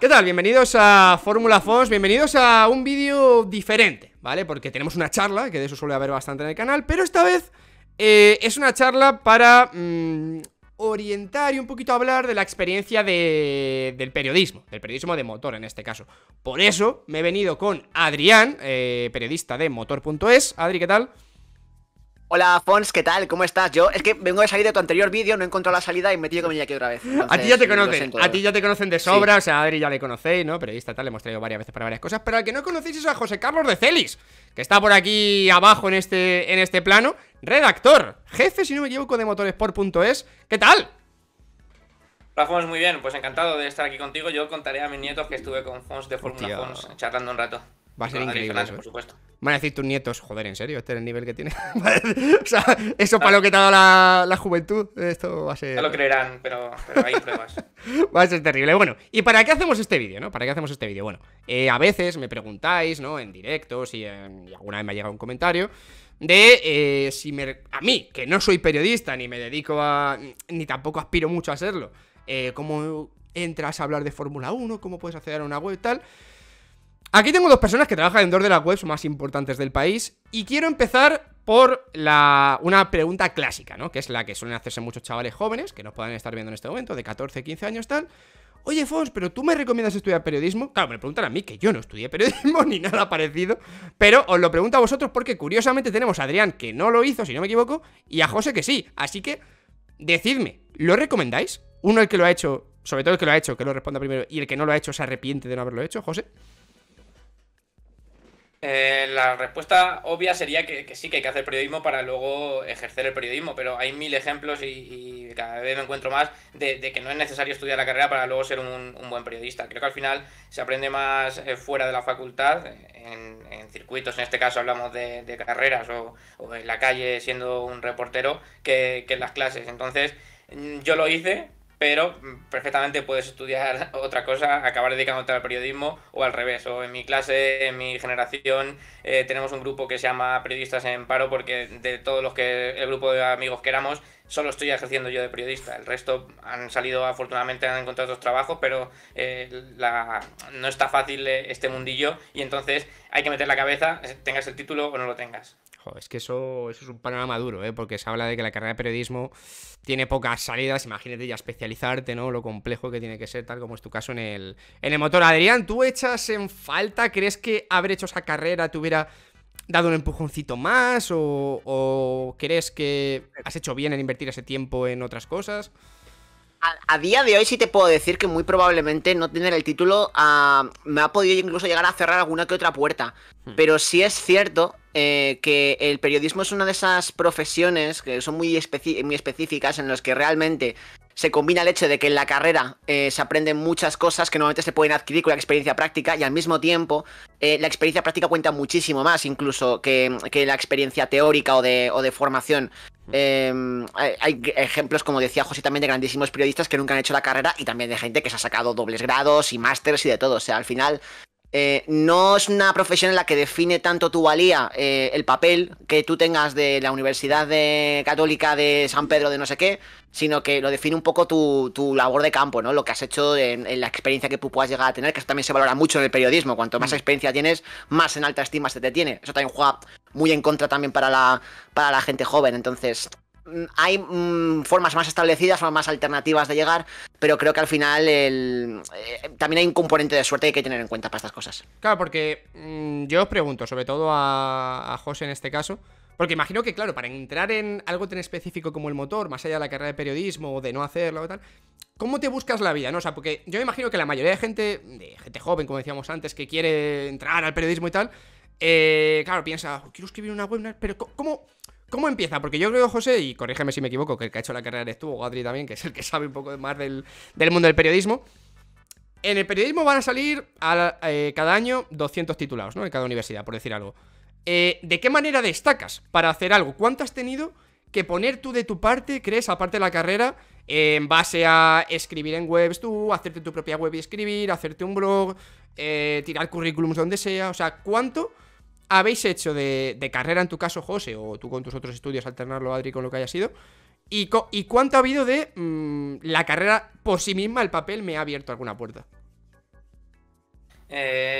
¿Qué tal? Bienvenidos a Fórmula Fons, bienvenidos a un vídeo diferente, ¿vale? Porque tenemos una charla, que de eso suele haber bastante en el canal, pero esta vez es una charla para orientar y un poquito hablar de la experiencia del periodismo de motor en este caso. Por eso me he venido con Adrián, periodista de Motor.es. Adri, ¿qué tal? Hola, Fons, ¿qué tal? ¿Cómo estás? Yo es que vengo de salir de tu anterior vídeo, no he encontrado la salida y me he tenido que venir aquí otra vez. Entonces, a ti ya te conocen de sobra, sí. O sea, a Adri ya le conocéis, ¿no? Periodista tal, le hemos traído varias veces para varias cosas, pero al que no conocéis es a José Carlos de Celis, que está por aquí abajo en este plano, redactor, jefe, si no me equivoco, de motoresport.es. ¿Qué tal? Hola, Fons, muy bien, pues encantado de estar aquí contigo. Yo contaré a mis nietos que estuve con Fons de Fórmula Fons charlando un rato. Va a ser increíble eso, por supuesto. Van a decir tus nietos, joder, ¿en serio? Este es el nivel que tiene. O sea, eso para lo que te ha dado la juventud, esto va a ser... No lo creerán, pero hay pruebas. Va a ser terrible. Bueno, ¿y para qué hacemos este vídeo, no? ¿Para qué hacemos este vídeo? Bueno, a veces me preguntáis, ¿no? En directos y alguna vez me ha llegado un comentario de si a mí, que no soy periodista, ni me dedico a... ni tampoco aspiro mucho a serlo, ¿cómo entras a hablar de Fórmula 1? ¿Cómo puedes acceder a una web y tal? Aquí tengo dos personas que trabajan en dos de las webs más importantes del país y quiero empezar por una pregunta clásica, ¿no? Que es la que suelen hacerse muchos chavales jóvenes que nos puedan estar viendo en este momento, de 14, 15 años tal. Oye, Fons, ¿pero tú me recomiendas estudiar periodismo? Claro, me lo preguntan a mí, que yo no estudié periodismo ni nada parecido, pero os lo pregunto a vosotros porque curiosamente tenemos a Adrián, que no lo hizo, si no me equivoco, y a José, que sí. Así que decidme, ¿lo recomendáis? Uno el que lo ha hecho, sobre todo el que lo ha hecho, que lo responda primero, y el que no lo ha hecho se arrepiente de no haberlo hecho, José. La respuesta obvia sería que sí, que hay que hacer periodismo para luego ejercer el periodismo, pero hay mil ejemplos y cada vez me encuentro más de que no es necesario estudiar la carrera para luego ser un buen periodista. Creo que al final se aprende más fuera de la facultad, en circuitos, en este caso hablamos de carreras o en la calle siendo un reportero, que en las clases. Entonces yo lo hice, pero perfectamente puedes estudiar otra cosa, acabar dedicándote al periodismo o al revés. O en mi clase, en mi generación, tenemos un grupo que se llama Periodistas en Paro porque de todos los que el grupo de amigos que éramos, solo estoy ejerciendo yo de periodista. El resto han salido, afortunadamente han encontrado otros trabajos, pero no está fácil este mundillo y entonces hay que meter la cabeza, tengas el título o no lo tengas. Joder, es que eso es un panorama duro, ¿eh? Porque se habla de que la carrera de periodismo tiene pocas salidas, imagínate ya especializarte, ¿no? Lo complejo que tiene que ser, tal como es tu caso en el motor. Adrián, ¿tú echas en falta? ¿Crees que haber hecho esa carrera te hubiera dado un empujoncito más? ¿O crees que has hecho bien en invertir ese tiempo en otras cosas? A día de hoy sí te puedo decir que muy probablemente no tener el título me ha podido incluso llegar a cerrar alguna que otra puerta. Pero sí es cierto que el periodismo es una de esas profesiones que son muy específicas, en las que realmente se combina el hecho de que en la carrera se aprenden muchas cosas que normalmente se pueden adquirir con la experiencia práctica, y al mismo tiempo la experiencia práctica cuenta muchísimo más incluso que la experiencia teórica o de formación. Hay ejemplos, como decía José también, de grandísimos periodistas que nunca han hecho la carrera, y también de gente que se ha sacado dobles grados y másters y de todo. O sea, al final no es una profesión en la que define tanto tu valía el papel que tú tengas de la Universidad Católica de San Pedro de no sé qué, sino que lo define un poco tu labor de campo, ¿no? Lo que has hecho en la experiencia que tú puedas llegar a tener, que eso también se valora mucho en el periodismo. Cuanto más experiencia tienes, más en alta estima se te tiene. Eso también juega muy en contra también para la gente joven. Entonces hay formas más establecidas, formas más alternativas de llegar, pero creo que al final también hay un componente de suerte que hay que tener en cuenta para estas cosas. Claro, porque yo os pregunto, sobre todo a José en este caso, porque imagino que, claro, para entrar en algo tan específico como el motor, más allá de la carrera de periodismo o de no hacerlo o tal, ¿cómo te buscas la vida, no? O sea, porque yo me imagino que la mayoría de gente joven, como decíamos antes, que quiere entrar al periodismo y tal, claro, piensa, quiero escribir una web, pero ¿Cómo empieza? Porque yo creo, José, y corrígeme si me equivoco, que el que ha hecho la carrera eres tú, o Adri también, que es el que sabe un poco más del mundo del periodismo. En el periodismo van a salir cada año 200 titulados, ¿no? En cada universidad, por decir algo. ¿De qué manera destacas para hacer algo? ¿Cuánto has tenido que poner tú de tu parte, crees, aparte de la carrera, en base a escribir en webs tú, hacerte tu propia web y escribir, hacerte un blog, tirar currículums donde sea? O sea, ¿cuánto habéis hecho de carrera en tu caso, José, o tú con tus otros estudios, alternarlo, Adri, con lo que haya sido? ¿Y cuánto ha habido de la carrera por sí misma, el papel me ha abierto alguna puerta?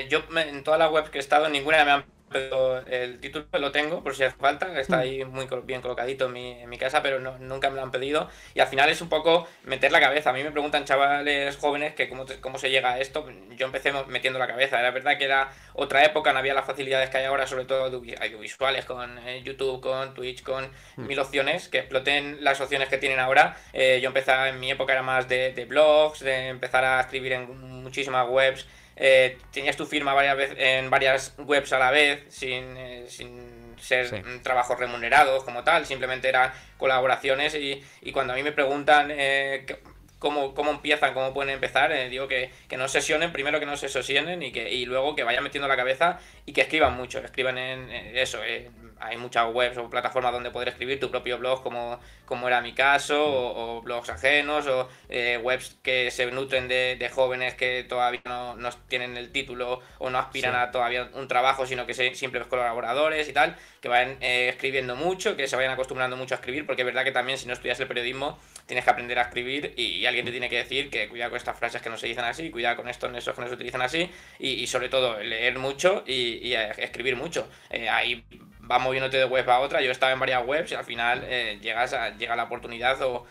Yo en todas las webs que he estado, ninguna me han pedido el título, lo tengo por si hace falta, está ahí muy bien colocadito en mi casa, pero no, nunca me lo han pedido. Y al final es un poco meter la cabeza. A mí me preguntan chavales jóvenes que cómo se llega a esto. Yo empecé metiendo la cabeza. Era verdad que era otra época, no había las facilidades que hay ahora, sobre todo audiovisuales, con YouTube, con Twitch, con mil opciones, que exploten las opciones que tienen ahora. Yo empezaba, en mi época era más de blogs, de empezar a escribir en muchísimas webs. Tenías tu firma en varias webs a la vez, sin ser trabajos remunerados como tal, simplemente eran colaboraciones. Y cuando a mí me preguntan cómo empiezan, cómo pueden empezar, digo que no sesionen, primero que no se sesionen, y luego que vayan metiendo la cabeza y que escriban mucho, escriban en eso. Hay muchas webs o plataformas donde poder escribir tu propio blog, como era mi caso, o blogs ajenos, o webs que se nutren de jóvenes que todavía no tienen el título o no aspiran a todavía un trabajo, sino que son simples colaboradores y tal, que vayan escribiendo mucho, que se vayan acostumbrando mucho a escribir, porque es verdad que también si no estudias el periodismo tienes que aprender a escribir, y alguien te tiene que decir que cuidado con estas frases que no se dicen así, cuidado con estos nexos que no se utilizan así, y sobre todo leer mucho y escribir mucho. Ahí vas moviéndote de web a otra. Yo estaba en varias webs y al final llega la oportunidad, o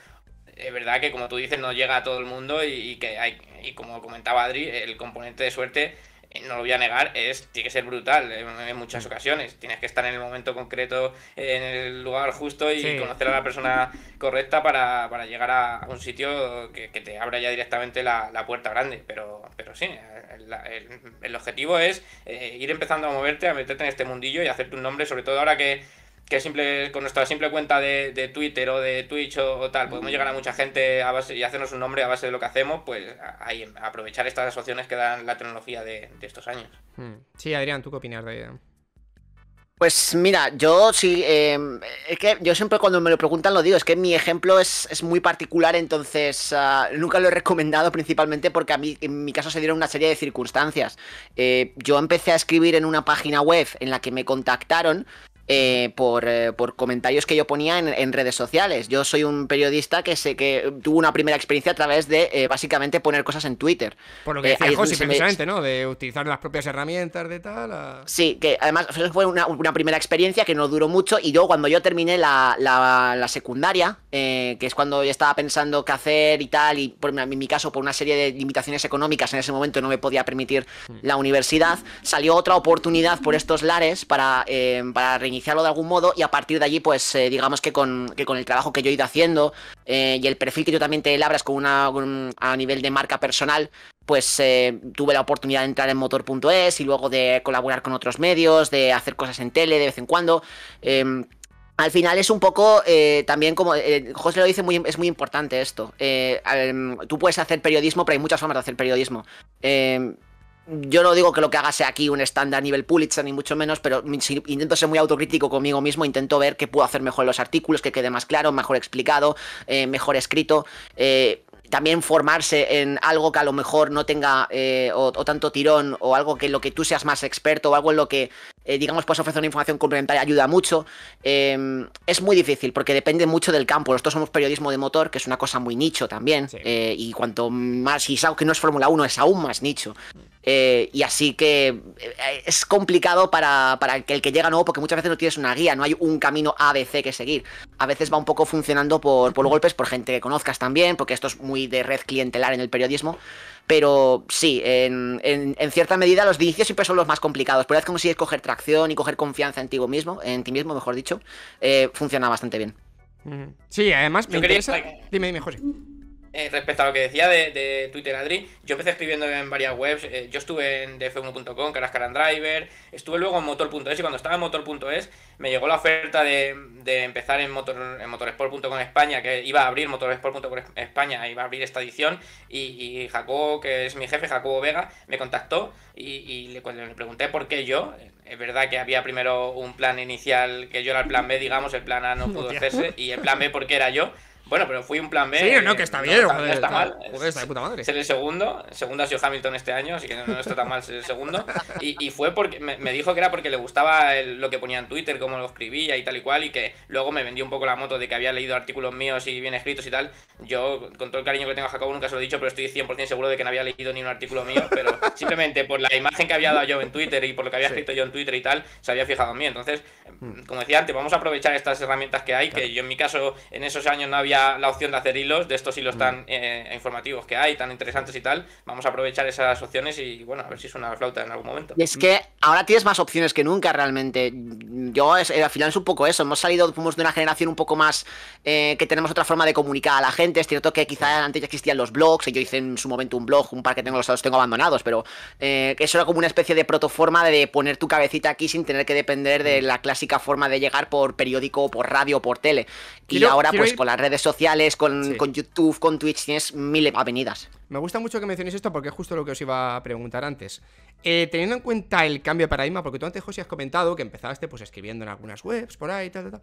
es verdad que, como tú dices, no llega a todo el mundo, y como comentaba Adri, el componente de suerte, no lo voy a negar, tiene que ser brutal en muchas ocasiones. Tienes que estar en el momento concreto, en el lugar justo, y conocer a la persona correcta para llegar a un sitio que te abra ya directamente la puerta grande. Pero sí, el objetivo es ir empezando a moverte, a meterte en este mundillo y hacerte un nombre, sobre todo ahora que con nuestra simple cuenta de Twitter o de Twitch o tal, podemos llegar a mucha gente y hacernos un nombre a base de lo que hacemos. Pues ahí aprovechar estas opciones que dan la tecnología de estos años. Sí, Adrián, ¿tú qué opinas de ello? Pues mira, yo sí, es que yo siempre cuando me lo preguntan lo digo, es que mi ejemplo es muy particular, entonces nunca lo he recomendado, principalmente porque en mi caso se dieron una serie de circunstancias. Yo empecé a escribir en una página web en la que me contactaron, por comentarios que yo ponía en redes sociales. Yo soy un periodista que sé que tuvo una primera experiencia a través de básicamente poner cosas en Twitter. Por lo que decía José, precisamente, ¿no? De utilizar las propias herramientas de tal. Sí, que además fue una primera experiencia que no duró mucho, y yo cuando yo terminé la secundaria, que es cuando yo estaba pensando qué hacer y tal, y en mi caso por una serie de limitaciones económicas en ese momento no me podía permitir la universidad, salió otra oportunidad por estos lares para reiniciar de algún modo, y a partir de allí pues digamos que con el trabajo que yo he ido haciendo y el perfil que yo también te labras a nivel de marca personal, pues tuve la oportunidad de entrar en Motor.es y luego de colaborar con otros medios, de hacer cosas en tele de vez en cuando. Al final es un poco también como José lo dice, es muy importante esto. Tú puedes hacer periodismo, pero hay muchas formas de hacer periodismo. Yo no digo que lo que haga sea aquí un estándar a nivel Pulitzer, ni mucho menos, pero intento ser muy autocrítico conmigo mismo, intento ver qué puedo hacer mejor en los artículos, que quede más claro, mejor explicado, mejor escrito. También formarse en algo que a lo mejor no tenga o tanto tirón, o algo que en lo que tú seas más experto, o algo en lo que, digamos, puedes ofrecer una información complementaria, ayuda mucho. Es muy difícil porque depende mucho del campo. Nosotros somos periodismo de motor, que es una cosa muy nicho también. Sí. Y cuanto más, si es algo que no es Fórmula 1, es aún más nicho. Y así que es complicado para el que llega nuevo, porque muchas veces no tienes una guía, no hay un camino ABC que seguir. A veces va un poco funcionando por golpes, por gente que conozcas también, porque esto es muy de red clientelar en el periodismo. Pero sí, en cierta medida los inicios siempre son los más complicados, pero una vez que consigues coger tracción y coger confianza en ti mismo, mejor dicho, funciona bastante bien. Sí, además me interesa... Dime, José. Respecto a lo que decía de Twitter, Adri, yo empecé escribiendo en varias webs. Yo estuve en df1.com, Carascaran Driver, estuve luego en motor.es, y cuando estaba en motor.es me llegó la oferta de empezar en motoresport.com España, que iba a abrir motoresport.com España, iba a abrir esta edición, y Jacobo, que es mi jefe, Jacobo Vega, me contactó y le pregunté por qué yo. Es verdad que había primero un plan inicial, que yo era el plan B, digamos, el plan A no pudo hacerse, y el plan B porque era yo. Bueno, pero fui un plan B. Sí, no, que está bien. No, joder, está mal. Joder, está de puta madre. Es el segundo. El segundo ha sido Hamilton este año, así que no está tan mal ser el segundo. Y fue porque me dijo que era porque le gustaba lo que ponía en Twitter, cómo lo escribía y tal y cual, y que luego me vendió un poco la moto de que había leído artículos míos y bien escritos y tal. Yo, con todo el cariño que tengo a Jacobo, nunca se lo he dicho, pero estoy 100% seguro de que no había leído ni un artículo mío, pero simplemente por la imagen que había dado yo en Twitter y por lo que había escrito yo en Twitter y tal, se había fijado en mí. Entonces, como decía antes, vamos a aprovechar estas herramientas que hay, que yo en mi caso, en esos años no había la opción de hacer hilos, de estos hilos tan informativos que hay, tan interesantes y tal. Vamos a aprovechar esas opciones y bueno, a ver si suena la flauta en algún momento. Y es que ahora tienes más opciones que nunca realmente. Yo, al final es un poco eso, hemos salido de una generación un poco más que tenemos otra forma de comunicar a la gente. Es cierto que quizá antes ya existían los blogs, yo hice en su momento un blog, un par que tengo, los tengo abandonados, pero eso era como una especie de protoforma de poner tu cabecita aquí sin tener que depender de la clásica forma de llegar por periódico, por radio, por tele. Y ahora pues con las redes sociales, con YouTube, con Twitch, tienes mil avenidas. Me gusta mucho que mencionéis esto porque es justo lo que os iba a preguntar antes. Teniendo en cuenta el cambio de paradigma, porque tú antes, José, has comentado que empezaste pues escribiendo en algunas webs, por ahí, tal.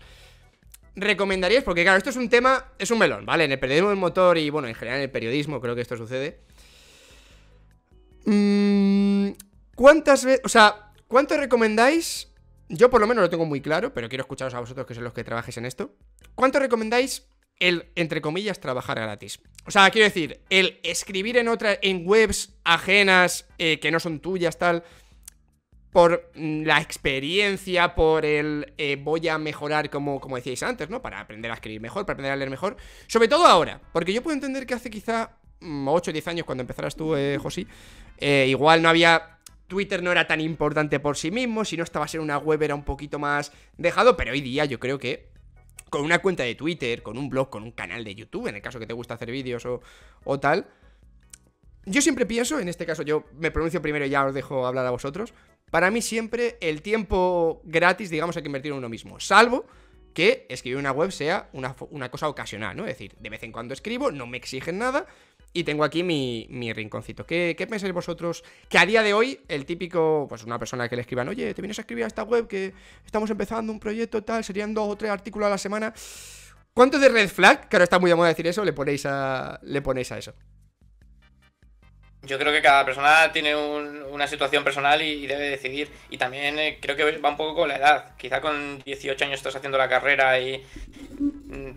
¿Recomendarías? Porque claro, esto es un tema, es un melón, ¿vale? En el periodismo del motor y bueno, en general en el periodismo creo que esto sucede. ¿Cuántas veces, o sea, cuánto recomendáis? Yo por lo menos lo tengo muy claro, pero quiero escucharos a vosotros que sois los que trabajáis en esto. ¿Cuánto recomendáis el, entre comillas, trabajar gratis? O sea, quiero decir, el escribir en webs ajenas que no son tuyas, tal, por la experiencia, por el voy a mejorar, como decíais antes, ¿no? Para aprender a escribir mejor, para aprender a leer mejor. Sobre todo ahora, porque yo puedo entender que hace quizá 8 o 10 años, cuando empezaras tú, José, igual no había... Twitter no era tan importante por sí mismo, si no estabas en una web era un poquito más dejado, pero hoy día yo creo que con una cuenta de Twitter, con un blog, con un canal de YouTube, en el caso que te gusta hacer vídeos o tal, yo siempre pienso, en este caso yo me pronuncio primero y ya os dejo hablar a vosotros, para mí siempre el tiempo gratis, digamos, hay que invertir en uno mismo, salvo que escribir una web sea una cosa ocasional, ¿no? Es decir, de vez en cuando escribo, no me exigen nada. Y tengo aquí mi rinconcito. ¿Qué pensáis vosotros? Que a día de hoy, el típico, pues una persona que le escriban, oye, te vienes a escribir a esta web que estamos empezando un proyecto tal, serían 2 o 3 artículos a la semana. ¿Cuánto de red flag, que ahora está muy de moda decir eso, le ponéis a eso? Yo creo que cada persona tiene una situación personal y debe decidir. Y también creo que va un poco con la edad. Quizá con 18 años estás haciendo la carrera y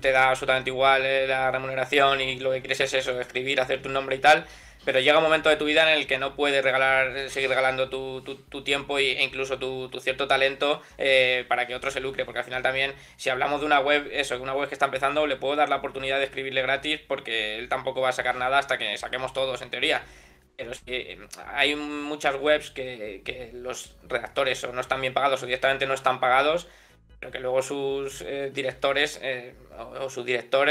te da absolutamente igual la remuneración y lo que quieres es eso, escribir, hacer tu nombre y tal. Pero llega un momento de tu vida en el que no puedes seguir regalando tu tiempo e incluso tu cierto talento para que otro se lucre. Porque al final también, si hablamos de una web, una web que está empezando, le puedo dar la oportunidad de escribirle gratis porque él tampoco va a sacar nada hasta que saquemos todos, en teoría. Pero es que hay muchas webs que los redactores o no están bien pagados o directamente no están pagados, pero que luego sus directores o su director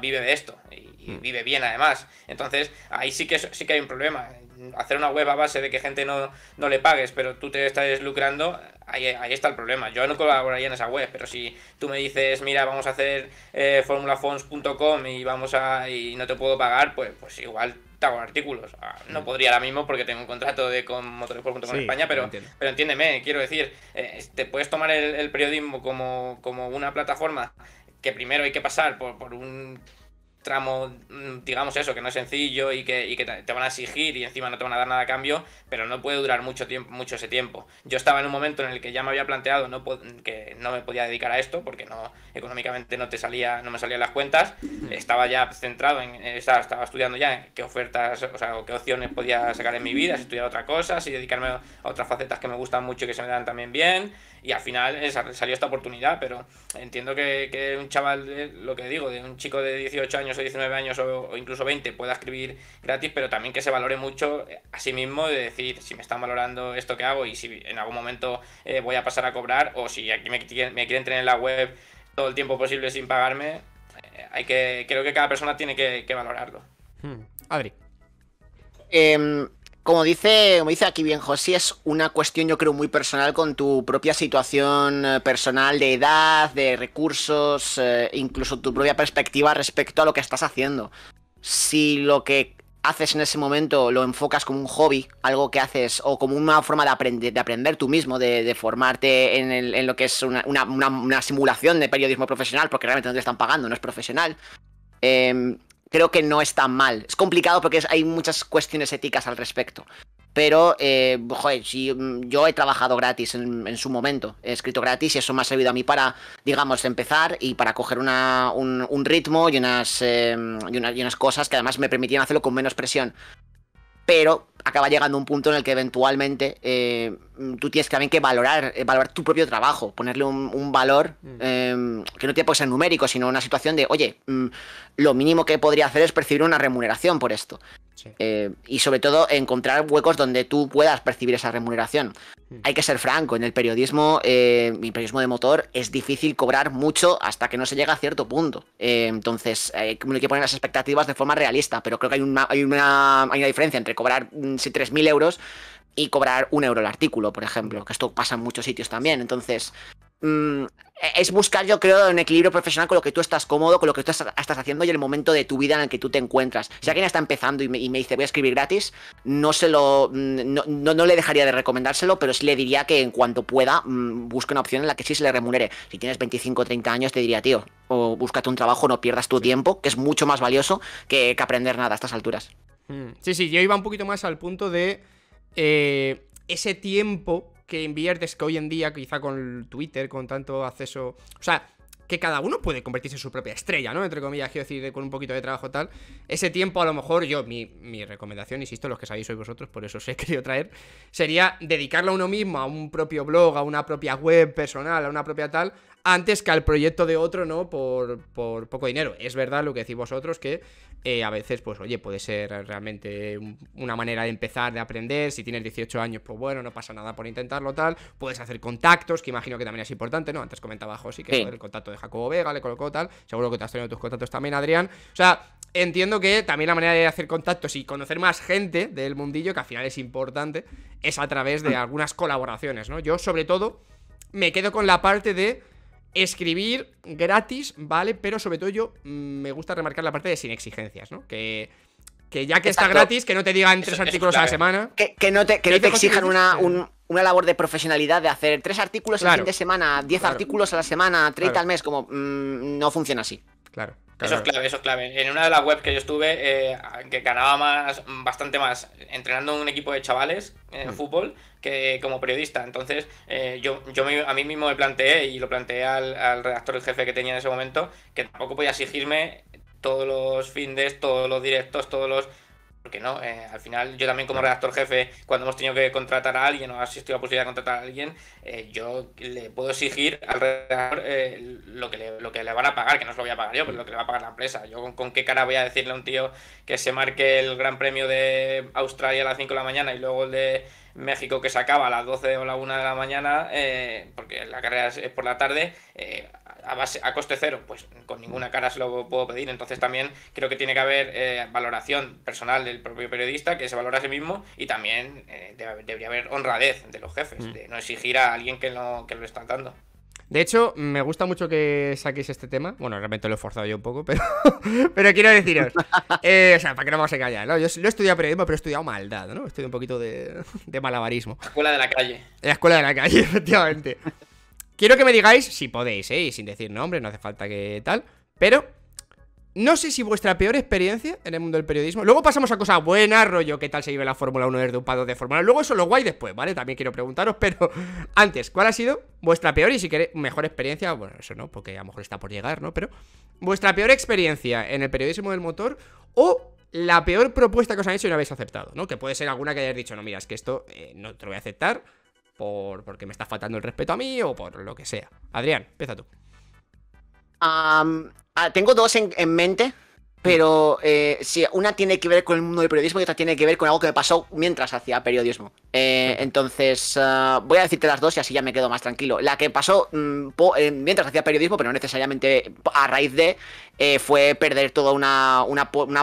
vive de esto y vive bien además. Entonces ahí sí que hay un problema. Hacer una web a base de que gente no le pagues, pero tú te estás lucrando, ahí está el problema. Yo no colaboraría en esa web, pero si tú me dices, mira, vamos a hacer Fórmula Fons.com y no te puedo pagar, pues igual te hago artículos. No podría ahora mismo porque tengo un contrato con Motorsport.com en España, pero entiéndeme, quiero decir, te puedes tomar el periodismo como una plataforma que primero hay que pasar por un tramo, digamos eso, que no es sencillo y que te van a exigir y encima no te van a dar nada a cambio, pero no puede durar mucho ese tiempo. Yo estaba en un momento en el que ya me había planteado que no me podía dedicar a esto porque económicamente no me salían las cuentas. Estaba ya centrado estaba estudiando ya qué ofertas, o sea, qué opciones podía sacar en mi vida, si estudiar otra cosa, si dedicarme a otras facetas que me gustan mucho y que se me dan también bien. Y al final salió esta oportunidad, pero entiendo que un chaval, lo que digo, de un chico de 18 años o 19 años o incluso 20 pueda escribir gratis, pero también que se valore mucho a sí mismo de decir si me están valorando esto que hago y si en algún momento voy a pasar a cobrar o si aquí me quieren tener en la web todo el tiempo posible sin pagarme. Creo que cada persona tiene que valorarlo. Adri. Como dice aquí bien José, es una cuestión yo creo muy personal con tu propia situación personal de edad, de recursos, incluso tu propia perspectiva respecto a lo que estás haciendo. Si lo que haces en ese momento lo enfocas como un hobby, algo que haces, o como una forma de aprender tú mismo, de formarte en lo que es una simulación de periodismo profesional, porque realmente no te están pagando, no es profesional. Creo que no es tan mal. Es complicado porque hay muchas cuestiones éticas al respecto. Pero, joder, si yo he trabajado gratis en su momento, he escrito gratis y eso me ha servido a mí para, digamos, empezar y para coger un ritmo y unas cosas que además me permitían hacerlo con menos presión. Pero acaba llegando un punto en el que eventualmente tú tienes también que valorar tu propio trabajo, ponerle un valor que no tiene por qué ser numérico, sino una situación de, oye, lo mínimo que podría hacer es percibir una remuneración por esto. Sí. Y sobre todo encontrar huecos donde tú puedas percibir esa remuneración. Hay que ser franco, en el periodismo, periodismo de motor, es difícil cobrar mucho hasta que no se llega a cierto punto. Entonces, hay que poner las expectativas de forma realista, pero creo que hay una diferencia entre cobrar 3.000 euros y cobrar 1 euro el artículo, por ejemplo, que esto pasa en muchos sitios también. Entonces, es buscar, yo creo, un equilibrio profesional con lo que tú estás cómodo, con lo que tú estás haciendo y el momento de tu vida en el que tú te encuentras. Si alguien está empezando y me dice voy a escribir gratis, no le dejaría de recomendárselo, pero sí le diría que en cuanto pueda busque una opción en la que sí se le remunere. Si tienes 25 o 30 años te diría, tío, o búscate un trabajo, no pierdas tu tiempo, que es mucho más valioso que aprender nada a estas alturas. Sí, sí, yo iba un poquito más al punto de ese tiempo que inviertes, que hoy en día, quizá con Twitter, con tanto acceso, o sea, que cada uno puede convertirse en su propia estrella, ¿no? Entre comillas, quiero decir, con un poquito de trabajo tal. Ese tiempo, a lo mejor, yo, mi recomendación, insisto, los que sabéis sois vosotros, por eso os he querido traer, sería dedicarlo a uno mismo, a un propio blog, a una propia web personal, a una propia tal, antes que al proyecto de otro, ¿no? Por poco dinero. Es verdad lo que decís vosotros, que a veces, pues, oye, puede ser realmente una manera de empezar, de aprender. Si tienes 18 años, pues bueno, no pasa nada por intentarlo, tal. Puedes hacer contactos, que imagino que también es importante, ¿no? Antes comentaba José que sí, el contacto de Jacobo Vega le colocó tal. Seguro que te has tenido tus contactos también, Adrián. O sea, entiendo que también la manera de hacer contactos y conocer más gente del mundillo, que al final es importante, es a través de algunas colaboraciones, ¿no? Yo, sobre todo, me quedo con la parte de escribir gratis, ¿vale? Pero sobre todo yo me gusta remarcar la parte de sin exigencias, ¿no? Que ya que está gratis, que no te digan 3 artículos a la semana. Que no te exijan una labor de profesionalidad de hacer 3 artículos al fin de semana, 10 artículos a la semana, 30 al mes, como no funciona así. Claro. Claro. Eso es clave, eso es clave. En una de las webs que yo estuve, que ganaba bastante más entrenando un equipo de chavales en fútbol que como periodista. Entonces a mí mismo me planteé, y lo planteé al redactor, el jefe que tenía en ese momento, que tampoco podía exigirme todos los findes, todos los directos, todos los... Porque no, al final yo también como redactor jefe, cuando hemos tenido que contratar a alguien o ha existido la posibilidad de contratar a alguien, yo le puedo exigir al redactor lo que le van a pagar, que no se lo voy a pagar yo, pero lo que le va a pagar la empresa. Yo con qué cara voy a decirle a un tío que se marque el Gran Premio de Australia a las 5 de la mañana y luego el de México que se acaba a las 12 o la 1 de la mañana, porque la carrera es por la tarde, a coste cero, pues con ninguna cara se lo puedo pedir. Entonces también creo que tiene que haber valoración personal del propio periodista, que se valora a sí mismo, y también debería haber honradez de los jefes, de no exigir a alguien que lo está dando. De hecho, me gusta mucho que saquéis este tema. Bueno, realmente lo he forzado yo un poco, pero quiero deciros, o sea, para que no vamos a callar, ¿no? Yo no he estudiado periodismo, pero he estudiado maldad, ¿no? He estudiado un poquito de malabarismo. La escuela de la calle. La escuela de la calle, efectivamente. Quiero que me digáis, si podéis, y sin decir nombres, no hace falta que tal, pero no sé si vuestra peor experiencia en el mundo del periodismo. Luego pasamos a cosas buenas, rollo, qué tal se vive la Fórmula 1 desde un pado de Fórmula 1. Luego eso lo guay después, ¿vale? También quiero preguntaros, pero antes, ¿cuál ha sido vuestra peor y si queréis mejor experiencia? Bueno, eso no, porque a lo mejor está por llegar, ¿no? Pero vuestra peor experiencia en el periodismo del motor o la peor propuesta que os han hecho y no habéis aceptado, ¿no? Que puede ser alguna que hayáis dicho, no, mira, es que esto no te lo voy a aceptar, porque me está faltando el respeto a mí o por lo que sea. Adrián, empieza tú. Tengo dos en mente, pero sí, una tiene que ver con el mundo del periodismo y otra tiene que ver con algo que me pasó mientras hacía periodismo. Entonces, voy a decirte las dos y así ya me quedo más tranquilo. La que pasó mientras hacía periodismo, pero no necesariamente a raíz de, fue perder toda una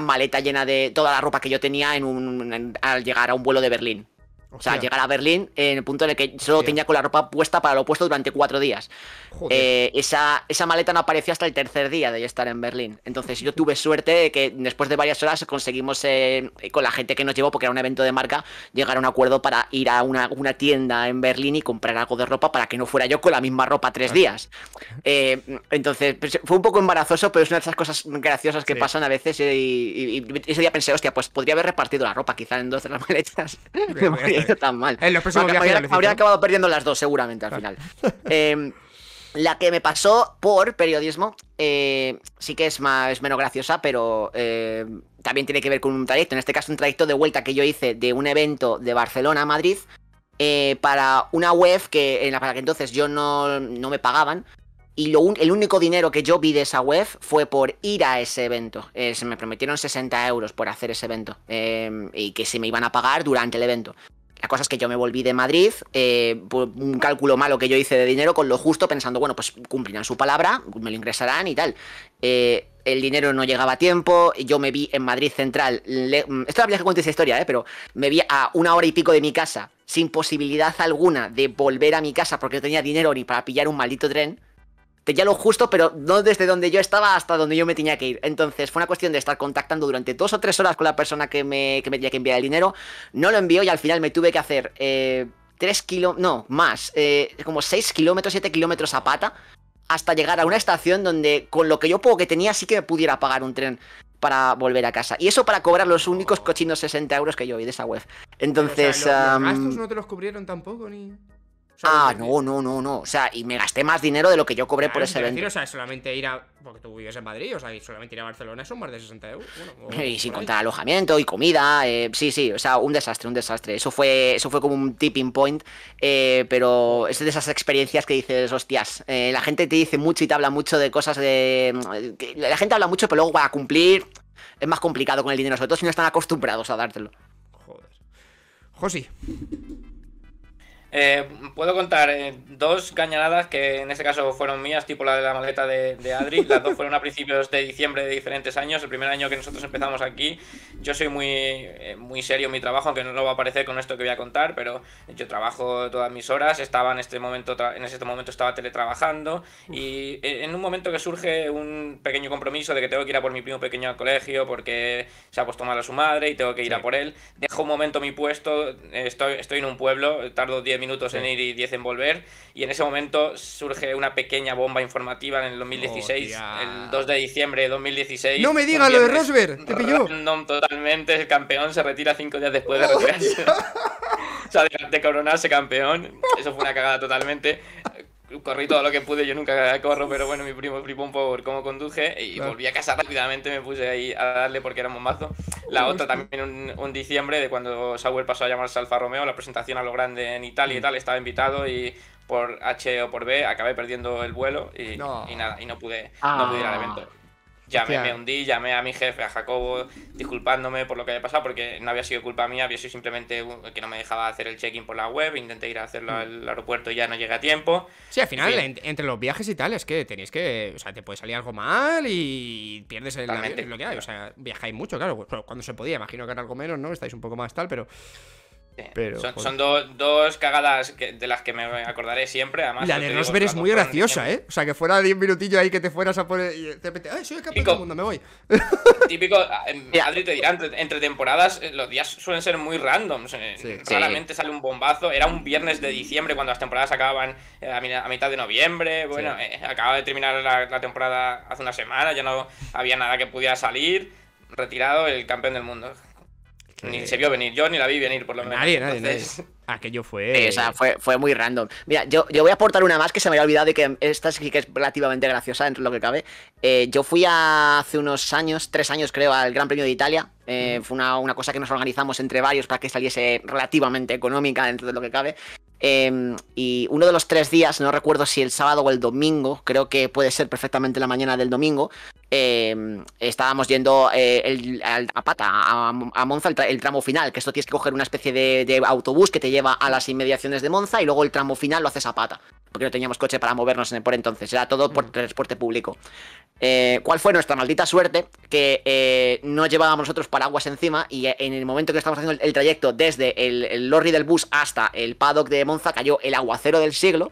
maleta llena de toda la ropa que yo tenía al llegar a un vuelo de Berlín. O sea, llegar a Berlín en el punto en el que solo tenía con la ropa puesta para lo puesto durante 4 días. Esa maleta no apareció hasta el tercer día de yo estar en Berlín. Entonces yo tuve suerte de que después de varias horas conseguimos, con la gente que nos llevó, porque era un evento de marca, llegar a un acuerdo para ir a una tienda en Berlín y comprar algo de ropa para que no fuera yo con la misma ropa 3 días. Entonces fue un poco embarazoso, pero es una de esas cosas graciosas que pasan a veces. Y ese día pensé, hostia, pues podría haber repartido la ropa quizá en 2 de las maletas. Tan mal. En los próximos viajes habría acabado perdiendo las dos seguramente al final. La que me pasó por periodismo, sí que es menos graciosa, pero también tiene que ver con un trayecto. En este caso, un trayecto de vuelta que yo hice de un evento de Barcelona a Madrid, para una web que en la que entonces yo no me pagaban. Y el único dinero que yo vi de esa web fue por ir a ese evento. Se me prometieron 60 euros por hacer ese evento, y que se me iban a pagar durante el evento. La cosa es que yo me volví de Madrid, por un cálculo malo que yo hice de dinero, con lo justo, pensando, bueno, pues cumplirán su palabra, me lo ingresarán y tal. El dinero no llegaba a tiempo, yo me vi en Madrid Central. Esto habría que contar esa historia, pero me vi a 1 hora y pico de mi casa, sin posibilidad alguna de volver a mi casa, porque no tenía dinero ni para pillar un maldito tren. Tenía lo justo, pero no desde donde yo estaba hasta donde yo me tenía que ir. Entonces fue una cuestión de estar contactando durante 2 o 3 horas con la persona que me tenía que enviar el dinero. No lo envió y al final me tuve que hacer 3 kilómetros... No, más. Como 6 kilómetros, 7 kilómetros a pata, hasta llegar a una estación donde con lo que yo poco que tenía sí que me pudiera pagar un tren para volver a casa. Y eso para cobrar los únicos cochinos 60 euros que yo vi de esa web. Entonces... O sea, los gastos no te los cubrieron tampoco, ni... No. O sea, y me gasté más dinero de lo que yo cobré por ese evento. O sea, solamente ir a... Porque tú vives en Madrid, o sea, y solamente ir a Barcelona son más de 60 euros. Bueno, y sin contar alojamiento y comida. Sí, o sea, un desastre. Eso fue como un tipping point. Pero es de esas experiencias que dices, hostias, la gente te dice mucho y te habla mucho de cosas de... La gente habla mucho, pero luego para cumplir es más complicado con el dinero, sobre todo si no están acostumbrados a dártelo. Joder. Josi. Puedo contar 2 cañonadas que en este caso fueron mías, tipo la de la maleta de Adri. Las 2 fueron a principios de diciembre de diferentes años. El primer año que nosotros empezamos aquí, yo soy muy serio en mi trabajo, aunque no lo va a parecer con esto que voy a contar, pero yo trabajo todas mis horas. Estaba en este momento estaba teletrabajando, y en un momento que surge un pequeño compromiso de que tengo que ir a por mi primo pequeño al colegio porque se ha puesto mal a su madre y tengo que ir a por él. Dejo un momento mi puesto, estoy en un pueblo, tardo 10 minutos en ir y 10 en volver, y en ese momento surge una pequeña bomba informativa en el 2016, el 2 de diciembre de 2016. ¡No me digas lo de Rosberg! ¡Te pilló! Random, totalmente, el campeón se retira 5 días después de retirarse. O sea, de coronarse campeón. Eso fue una cagada totalmente. Corrí todo lo que pude, yo nunca corro, pero bueno, mi primo flipó un poco por cómo conduje y volví a casa rápidamente, me puse ahí a darle porque era un bombazo. La otra también un diciembre, de cuando Sauer pasó a llamarse Alfa Romeo, la presentación a lo grande en Italia y tal, estaba invitado y por H o por B acabé perdiendo el vuelo y no pude ir al evento. Me hundí, llamé a mi jefe, a Jacobo, disculpándome por lo que había pasado, porque no había sido culpa mía, había sido simplemente que no me dejaba hacer el check-in por la web, intenté ir a hacerlo al aeropuerto y ya no llegué a tiempo. Sí, al final, entre los viajes y tal, es que tenéis que... O sea, te puede salir algo mal y pierdes el avión, es lo que hay. O sea, viajáis mucho, claro, cuando se podía, imagino que era algo menos, ¿no? Estáis un poco más tal, pero... Pero, son 2 cagadas de las que me acordaré siempre. Además, la de Rosberg es muy graciosa, O sea, que fuera 10 minutillos ahí que te fueras a poner y te metes, soy el campeón del mundo, me voy. Típico, Adri te dirá, entre temporadas los días suelen ser muy random. Raramente sale un bombazo. Era un viernes de diciembre cuando las temporadas acababan a mitad de noviembre. Bueno, acababa de terminar la temporada hace una semana, ya no había nada que pudiera salir. Retirado el campeón del mundo. Ni se vio venir, yo ni la vi venir por lo menos. Nadie. Aquello fue... o sea, fue muy random. Mira, yo voy a aportar una más que se me había olvidado y que esta sí que es relativamente graciosa dentro de lo que cabe. Yo fui hace unos años, 3 años creo, al Gran Premio de Italia. Fue una cosa que nos organizamos entre varios para que saliese relativamente económica dentro de lo que cabe. Y uno de los 3 días, no recuerdo si el sábado o el domingo, creo que puede ser perfectamente la mañana del domingo, estábamos yendo a pata, a Monza, el tramo final, que esto tienes que coger una especie de autobús que te lleva a las inmediaciones de Monza y luego el tramo final lo haces a pata. porque no teníamos coche para movernos por entonces, era todo por transporte público. ¿Cuál fue nuestra maldita suerte? Que no llevábamos nosotros paraguas encima, y en el momento que estábamos haciendo el trayecto desde el lorry del bus hasta el paddock de Monza, cayó el aguacero del siglo.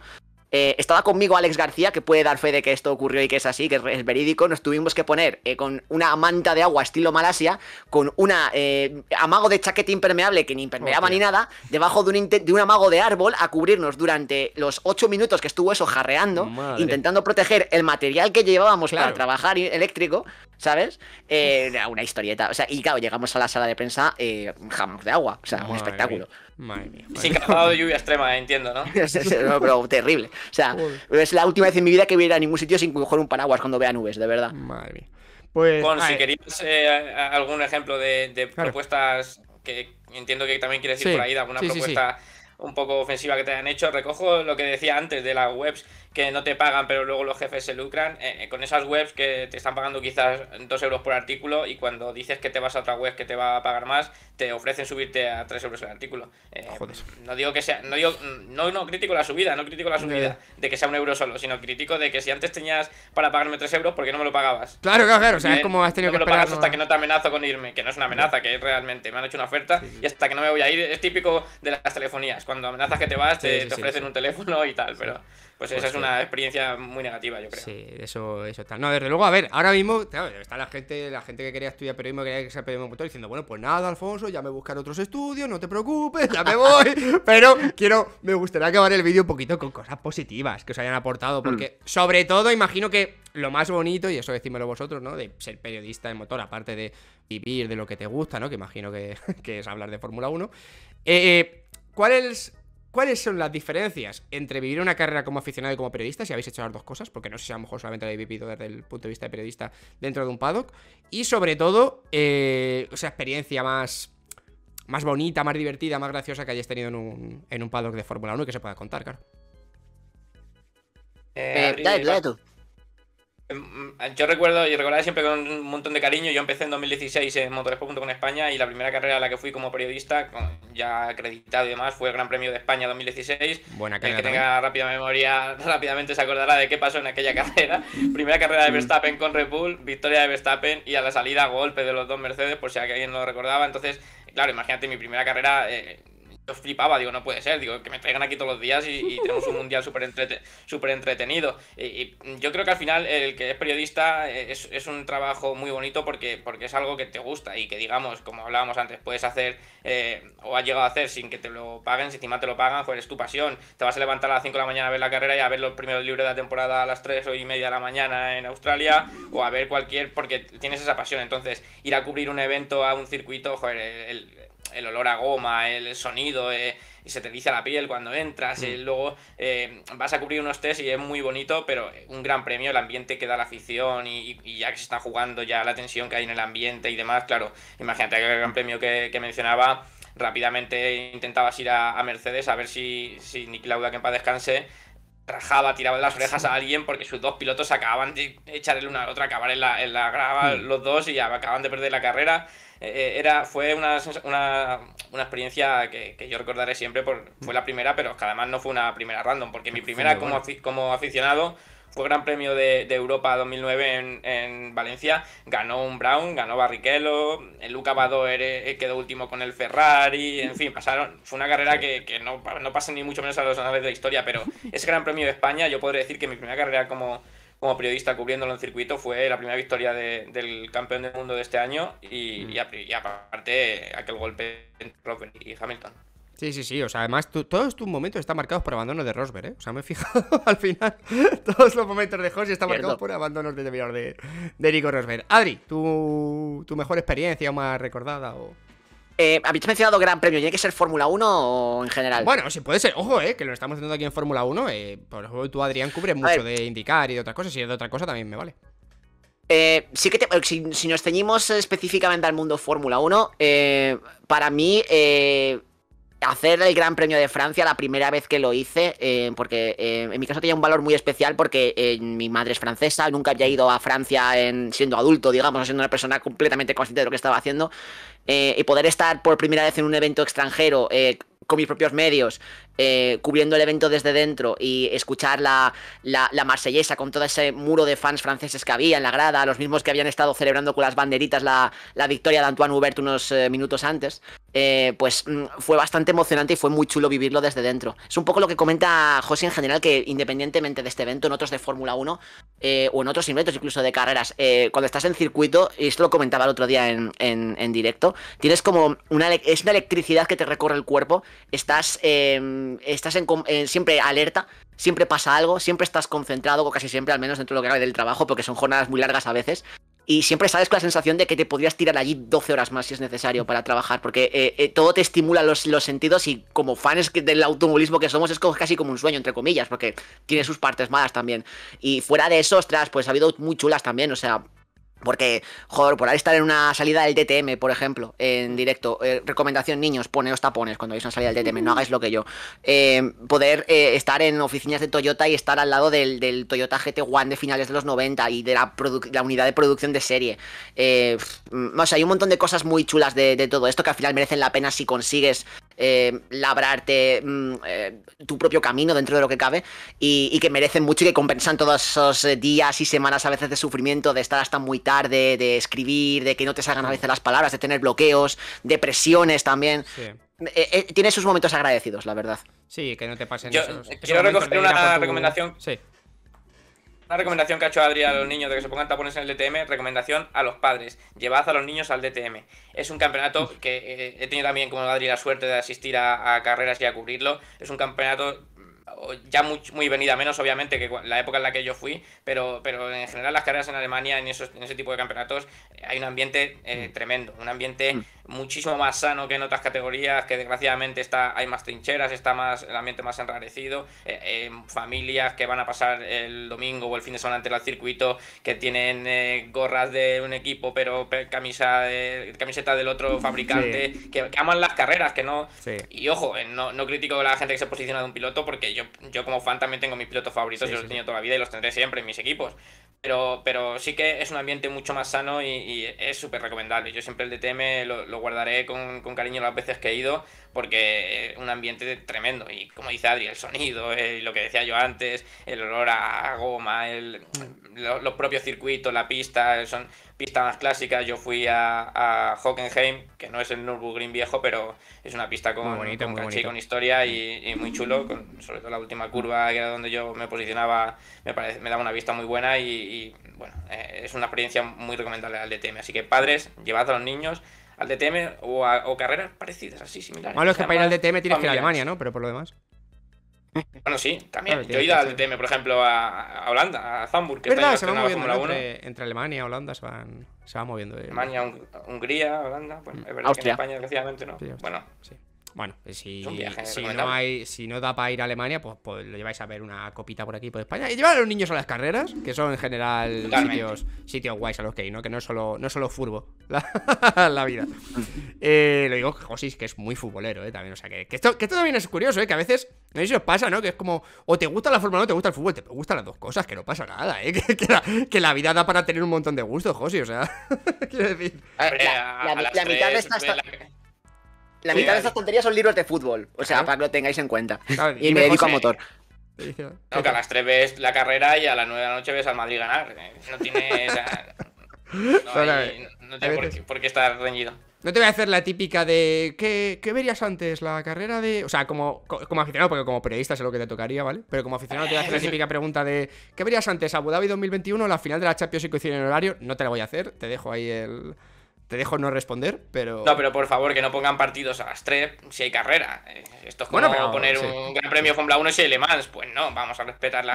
Estaba conmigo Alex García, que puede dar fe de que esto ocurrió y que es así, que es verídico. Nos tuvimos que poner con una manta de agua estilo Malasia, con un amago de chaqueta impermeable que ni impermeaba ni nada, debajo de un amago de árbol, a cubrirnos durante los 8 minutos que estuvo eso jarreando, intentando proteger el material que llevábamos para trabajar eléctrico, ¿sabes? Era una historieta. O sea, y claro, llegamos a la sala de prensa jamás de agua. O sea, un espectáculo. Madre mía, sin calado de lluvia extrema, entiendo, ¿no? No, pero terrible. O sea, es la última vez en mi vida que voy a ir a ningún sitio sin coger un paraguas cuando vea nubes, de verdad. Madre mía. Pues, bueno, si querías algún ejemplo de propuestas, que entiendo que también quieres ir por ahí, de alguna propuesta un poco ofensiva que te hayan hecho, recojo lo que decía antes de las webs que no te pagan, pero luego los jefes se lucran. Con esas webs que te están pagando quizás 2 euros por artículo, y cuando dices que te vas a otra web que te va a pagar más, te ofrecen subirte a 3 euros el artículo. Joder. No digo que sea, no critico la subida, de que sea 1 euro solo, sino critico de que si antes tenías para pagarme 3 euros, ¿por qué no me lo pagabas? Claro, claro, claro. O sea, es como has tenido que esperar hasta que no te amenazo con irme, que no es una amenaza, que es realmente me han hecho una oferta y hasta que no me voy a ir. Es típico de las telefonías, cuando amenazas que te vas, te ofrecen un teléfono y tal, pero pues esa es una experiencia muy negativa, yo creo. Sí, eso tal. No, desde luego, a ver, ahora mismo claro, está la gente que quería estudiar periodismo, quería que sea periodismo motor, diciendo, bueno, pues nada, Alfonso, ya me buscaré otros estudios, no te preocupes, ya me voy. Pero me gustaría acabar el vídeo un poquito con cosas positivas que os hayan aportado, porque sobre todo imagino que lo más bonito, y eso decímelo vosotros, ¿no? De ser periodista de motor, aparte de vivir de lo que te gusta, ¿no? Que imagino que es hablar de Fórmula 1. ¿Cuáles son las diferencias entre vivir una carrera como aficionado y como periodista, si habéis hecho las dos cosas? Porque no sé si a lo mejor solamente la habéis vivido desde el punto de vista de periodista dentro de un paddock. Y sobre todo, esa experiencia más bonita, más divertida, más graciosa que hayáis tenido en un paddock de Fórmula 1 y que se pueda contar, claro. Dale tú. Yo recordaba siempre con un montón de cariño. Yo empecé en 2016 en Motorsport.com España, y la primera carrera a la que fui como periodista, ya acreditado y demás, fue el Gran Premio de España 2016. Buena carrera. El que tenga rápida memoria rápidamente se acordará de qué pasó en aquella carrera. Primera carrera de Verstappen con Red Bull, victoria de Verstappen, y a la salida golpe de los dos Mercedes, por si alguien no lo recordaba. Entonces, claro, imagínate, mi primera carrera... Yo flipaba, digo, no puede ser, digo, que me traigan aquí todos los días y tenemos un mundial súper entretenido. Y yo creo que al final el que es periodista es un trabajo muy bonito porque es algo que te gusta y que, digamos, como hablábamos antes, puedes hacer o has llegado a hacer sin que te lo paguen. Si encima te lo pagan, pues es tu pasión. Te vas a levantar a las 5 de la mañana a ver la carrera y a ver los primeros libros de la temporada a las 3:30 de la mañana en Australia, o a ver cualquier, porque tienes esa pasión. Entonces, ir a cubrir un evento, a un circuito, joder, el olor a goma, el sonido, y se te eriza la piel cuando entras. Luego vas a cubrir unos test y es muy bonito, pero un gran premio, el ambiente que da la afición y ya que se están jugando, ya la tensión que hay en el ambiente y demás. Claro, imagínate que el gran premio que mencionaba, rápidamente intentabas ir a Mercedes a ver si Niclauda, que en paz descanse, rajaba, tiraba las orejas a alguien porque sus dos pilotos acababan de echar el uno al otro, acabar en la grava los dos y acaban de perder la carrera. Fue una experiencia que yo recordaré siempre, fue la primera, pero que además no fue una primera random, porque mi primera como aficionado fue Gran Premio de Europa 2009 en Valencia. Ganó un Brown, ganó Barrichello, Luca Badoer quedó último con el Ferrari, en fin, fue una carrera que no pasa ni mucho menos a los anales de la historia, pero ese Gran Premio de España, yo podría decir que mi primera carrera como periodista cubriéndolo en circuito fue la primera victoria del campeón del mundo de este año y aparte aquel golpe entre Rosberg y Hamilton. Sí, o sea, además todos tus momentos están marcados por abandonos de Rosberg, ¿eh? O sea, me he fijado al final, todos los momentos de Jorge están marcados por abandonos de Nico Rosberg. Adri, ¿tu mejor experiencia más recordada o...? ¿Habéis mencionado Gran Premio? ¿Tiene que ser Fórmula 1 o en general? Bueno, sí puede ser. Ojo, que lo estamos haciendo aquí en Fórmula 1. Por ejemplo, tú, Adrián, cubres mucho de IndyCar y de otras cosas. Si es de otra cosa, también me vale. Sí que si nos ceñimos específicamente al mundo Fórmula 1, para mí... Hacer el Gran Premio de Francia, la primera vez que lo hice, porque en mi caso tenía un valor muy especial porque mi madre es francesa, nunca había ido a Francia siendo adulto, digamos, siendo una persona completamente consciente de lo que estaba haciendo, y poder estar por primera vez en un evento extranjero con mis propios medios, cubriendo el evento desde dentro y escuchar la marsellesa con todo ese muro de fans franceses que había en la grada, los mismos que habían estado celebrando con las banderitas la victoria de Antoine Hubert unos minutos antes, pues fue bastante emocionante y fue muy chulo vivirlo desde dentro. Es un poco lo que comenta José en general, que independientemente de este evento, en otros de Fórmula 1 o en otros eventos incluso de carreras, cuando estás en circuito, y esto lo comentaba el otro día en directo, tienes como una electricidad que te recorre el cuerpo, estás... estás siempre alerta, siempre pasa algo, siempre estás concentrado, o casi siempre, al menos dentro de lo que haga del trabajo, porque son jornadas muy largas a veces, y siempre sales con la sensación de que te podrías tirar allí 12 horas más si es necesario para trabajar, porque todo te estimula los sentidos, y como fans del automovilismo que somos, es casi como un sueño, entre comillas, porque tiene sus partes malas también. Y fuera de eso, ostras, pues ha habido muy chulas también, o sea... Porque, joder, por ahí estar en una salida del DTM, por ejemplo, en directo, recomendación, niños, poneos tapones cuando vais a una salida del DTM, no hagáis lo que yo. Poder estar en oficinas de Toyota y estar al lado del Toyota GT One de finales de los 90 y de la unidad de producción de serie. O sea, hay un montón de cosas muy chulas de todo esto que al final merecen la pena si consigues labrarte tu propio camino dentro de lo que cabe, y que merecen mucho y que compensan todos esos días y semanas a veces de sufrimiento, de estar hasta muy tarde, de escribir, de que no te salgan a veces las palabras, de tener bloqueos, depresiones también. Sí. Tiene sus momentos agradecidos, la verdad. Sí, que no te pasen esos. Quiero recoger una recomendación. Sí. Una recomendación que ha hecho Adri a los niños de que se pongan tapones en el DTM, recomendación a los padres, llevad a los niños al DTM. Es un campeonato que he tenido también como Adri la suerte de asistir a carreras y a cubrirlo. Es un campeonato ya muy venida menos, obviamente, que la época en la que yo fui, pero en general las carreras en Alemania, en ese tipo de campeonatos, hay un ambiente tremendo, un ambiente muchísimo más sano que en otras categorías, que desgraciadamente hay más trincheras, el ambiente más enrarecido, familias que van a pasar el domingo o el fin de semana antes al circuito, que tienen gorras de un equipo pero camiseta del otro fabricante, sí. que aman las carreras, que no... Sí. Y ojo, no critico a la gente que se posiciona de un piloto, porque yo como fan también tengo mis pilotos favoritos, sí, yo los he tenido toda la vida y los tendré siempre en mis equipos, pero sí que es un ambiente mucho más sano y es súper recomendable. Yo siempre el DTM lo guardaré con cariño las veces que he ido, porque es un ambiente tremendo, y como dice Adri, el sonido, lo que decía yo antes, el olor a goma, los propios circuitos, la pista, son pistas más clásicas. Yo fui a Hockenheim, que no es el Nürburgring viejo, pero es una pista con caché, con historia y muy chulo, sobre todo la última curva, que era donde yo me posicionaba, me daba una vista muy buena, y bueno, es una experiencia muy recomendable al DTM, así que padres, llevad a los niños al DTM o carreras parecidas, así, similares. Malo es que para ir al DTM tienes que ir a Alemania, ¿no? Pero por lo demás... Bueno, sí, también. Claro, yo he ido al DTM, por ejemplo, a Holanda, a Zandvoort, que está en la Fórmula 1. Entre Alemania y Holanda se va moviendo. Alemania, Hungría, Holanda, pues es verdad Austria. Que en España desgraciadamente no. Sí, bueno, sí. Bueno, si no da para ir a Alemania, pues lo lleváis a ver una copita por aquí, por España. Y llevar a los niños a las carreras, que son en general sitios guays a los que ir, ¿no? Que no es solo furbo la vida. Lo digo, José, que es muy futbolero, también. O sea, que esto también es curioso, que a veces, no sé si os pasa, ¿no? Que es como, o te gusta la Fórmula 1 o te gusta el fútbol, te gustan las dos cosas, que no pasa nada, que la vida da para tener un montón de gustos, José, o sea, quiero decir. La mitad de estas... La mitad de estas tonterías son libros de fútbol, o sea, para que lo tengáis en cuenta. Claro, y me dedico a motor. No, que a las 3 ves la carrera y a las 9 de la noche ves al Madrid ganar. No tiene... no tiene por qué estar reñido. No te voy a hacer la típica de... ¿Qué verías antes? La carrera de... O sea, como aficionado, porque como periodista es lo que te tocaría, ¿vale? Pero como aficionado te voy a hacer la típica pregunta de... ¿Qué verías antes? ¿Abu Dhabi 2021 o la final de la Champions y coinciden en horario? No te la voy a hacer, te dejo ahí el... Te dejo no responder, pero... No, pero por favor, que no pongan partidos a las 3 si hay carrera. Esto es como poner un gran premio Fórmula 1 y Le Mans. Pues no, vamos a respetar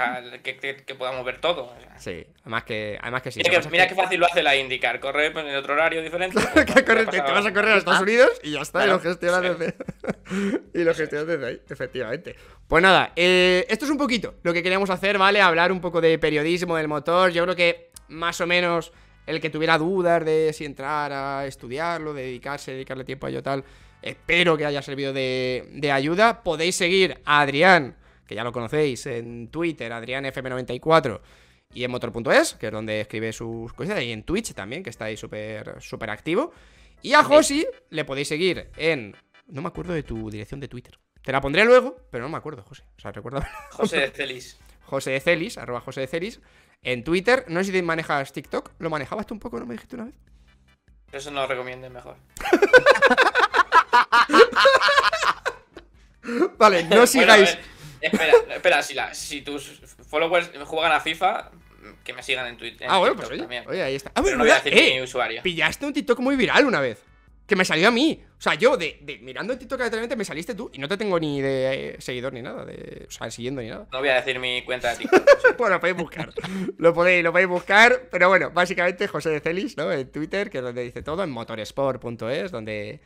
que podamos ver todo. O sea. Sí, además que sí. Mira qué fácil lo hace la IndyCar. Corre en otro horario diferente. Te vas a correr a Estados Unidos y ya está. Claro, y lo gestionas desde ahí, efectivamente. Pues nada, esto es un poquito lo que queríamos hacer, ¿vale? Hablar un poco de periodismo, del motor. Yo creo que más o menos... El que tuviera dudas de si entrar a estudiarlo, de dedicarle tiempo a ello tal, espero que haya servido de ayuda. Podéis seguir a Adrián, que ya lo conocéis, en Twitter, AdriánFM94, y en Motor.es, que es donde escribe sus cosas, y en Twitch también, que está ahí súper activo. Y a Josi le podéis seguir en... No me acuerdo de tu dirección de Twitter. Te la pondré luego, pero no me acuerdo, José. O sea, recuerda. José de Celis. José de Celis, arroba José de Celis. En Twitter, no sé si manejas TikTok. ¿Lo manejabas tú un poco, no me dijiste una vez? Eso no lo recomiendes mejor. Vale, no sigáis. Bueno, espera, si tus followers juegan a FIFA, que me sigan en Twitter. Ah, bueno, pues oye, ahí está. Ah, bueno, no voy a decir mi usuario. Pillaste un TikTok muy viral una vez. Que me salió a mí. O sea, yo mirando el TikTok literalmente me saliste tú. Y no te tengo ni de seguidor ni nada. O sea, siguiendo ni nada. No voy a decir mi cuenta de TikTok. Bueno, lo podéis buscar. lo podéis buscar. Pero bueno, básicamente José de Celis, ¿no? En Twitter, que es donde dice todo. En motoresport.es, donde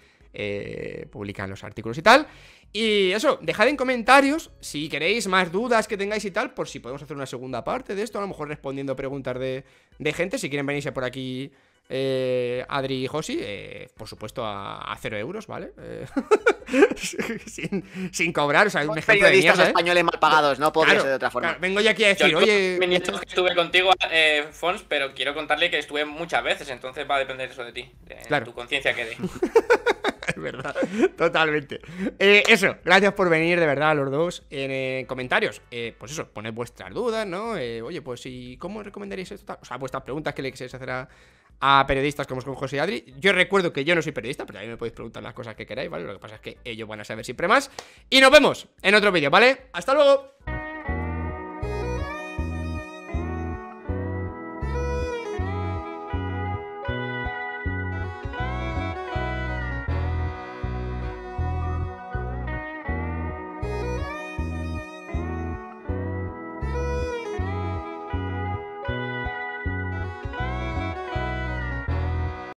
publican los artículos y tal. Y eso, dejad en comentarios si queréis más dudas que tengáis y tal, por si podemos hacer una segunda parte de esto, a lo mejor respondiendo preguntas de gente. Si quieren venirse por aquí, Adri y Josi, por supuesto a 0 euros, ¿vale? sin cobrar, o sea, un ejemplo de mierda, españoles mal pagados, no podría ser de otra forma. Claro, vengo yo aquí a decir, oye... Estuve contigo, Fons, pero quiero contarle que estuve muchas veces, entonces va a depender eso de ti, de tu conciencia que dé. Es verdad, totalmente. Eso, gracias por venir, de verdad, a los dos. En comentarios, pues eso, poned vuestras dudas, ¿no? Oye, pues ¿y cómo recomendaríais esto? O sea, vuestras preguntas que le queréis hacer a periodistas como es con José y Adri. Yo recuerdo que yo no soy periodista, pero a mí me podéis preguntar las cosas que queráis, ¿vale? Lo que pasa es que ellos van a saber siempre más. Y nos vemos en otro vídeo, ¿vale? ¡Hasta luego!